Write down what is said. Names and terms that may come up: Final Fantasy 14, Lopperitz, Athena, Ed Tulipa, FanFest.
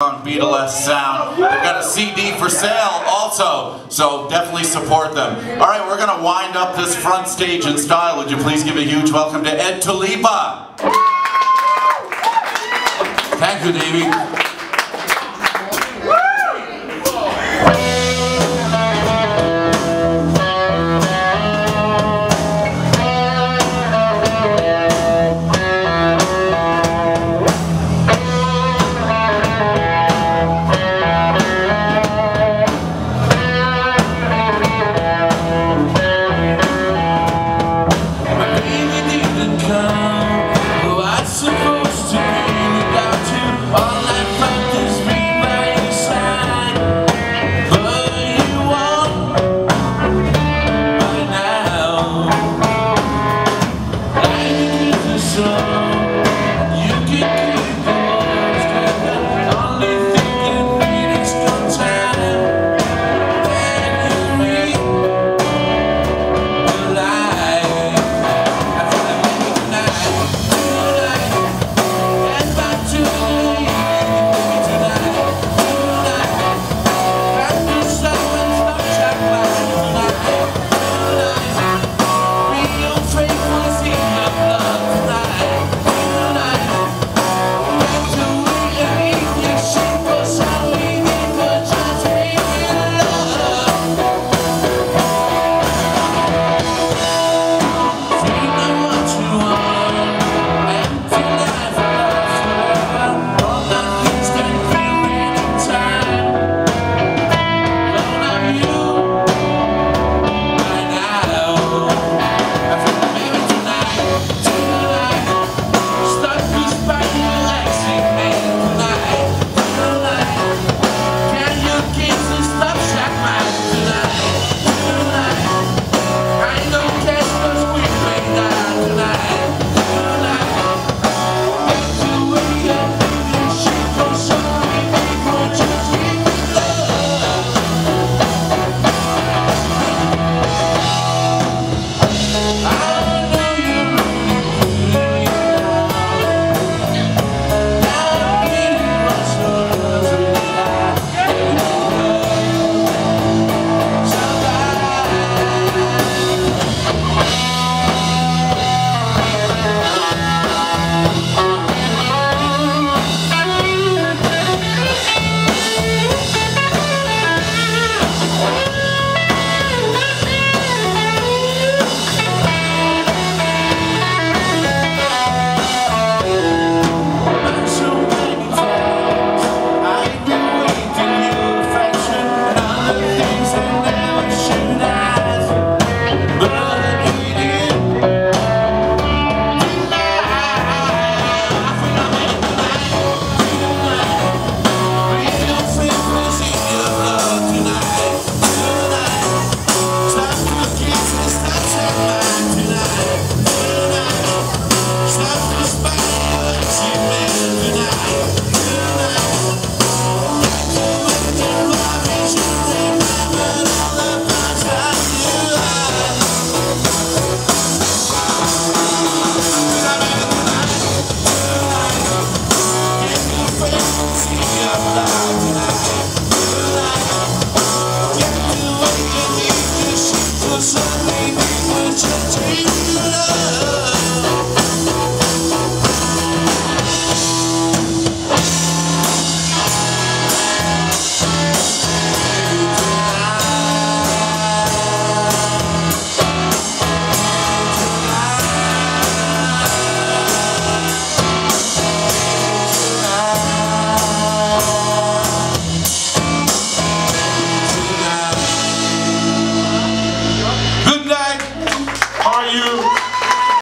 On Beatlesque Sound. They've got a CD for sale also, so definitely support them. Alright, we're going to wind up this front stage in style. Would you please give a huge welcome to Ed Tulipa. Thank you, Davey.